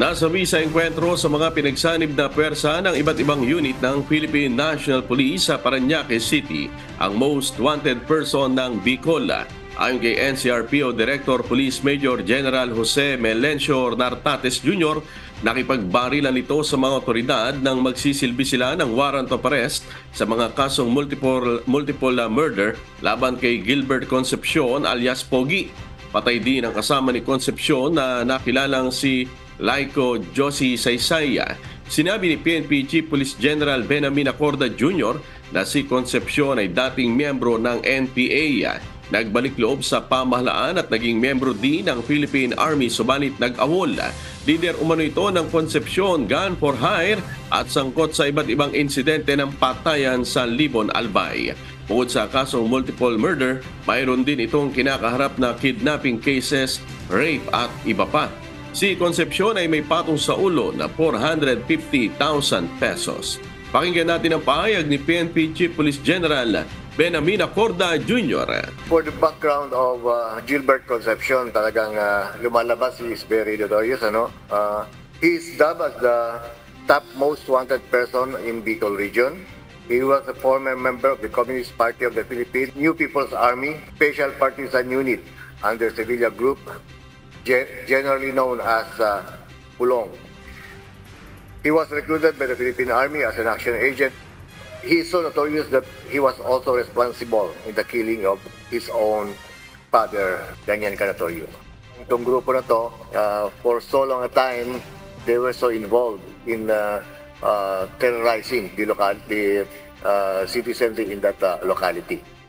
Nasawi sa engkwentro sa mga pinagsanib na pwersa ng iba't ibang unit ng Philippine National Police sa Parañaque City ang most wanted person ng Bicol. Ayon kay NCRPO Director Police Major General Jose Melencio Nartates Jr., nakipagbarilan nito sa mga otoridad nang magsisilbi sila ng warrant of arrest sa mga kasong multiple murder laban kay Gilbert Concepcion alias Pogi. Patay din ang kasama ni Concepcion na nakilalang si Laiko Josie Saisaya. Sinabi ni PNP Chief Police General Benjamin Acorda Jr. na si Concepcion ay dating miyembro ng NPA. Nagbalik loob sa pamahalaan at naging miyembro din ng Philippine Army subalit nag-awol. Lider umano ito ng Concepcion, gun for hire at sangkot sa iba't ibang insidente ng patayan sa Libon, Albay. Bukod sa kasong multiple murder, mayroon din itong kinakaharap na kidnapping cases, rape at iba pa. Si Concepcion ay may patong sa ulo na 450,000 pesos. Pakinggan natin ang pahayag ni PNP Chief Police General Benjamin Acorda Jr. For the background of Gilbert Concepcion, talagang lumalabas, he is very notorious. He is dubbed as the top most wanted person in Bicol region. He was a former member of the Communist Party of the Philippines, New People's Army, Special Partisan Unit under Sevilla Group, generally known as Pulong. He was recruited by the Philippine Army as an action agent. He is so notorious that he was also responsible in the killing of his own father, Daniel Cantorio. Itong grupo na to, for so long a time, they were so involved in terrorizing the city center in that locality.